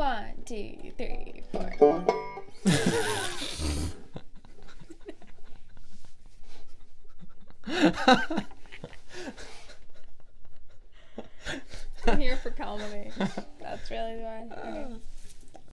1, 2, 3, 4. I'm here for comedy. That's really the one. Okay.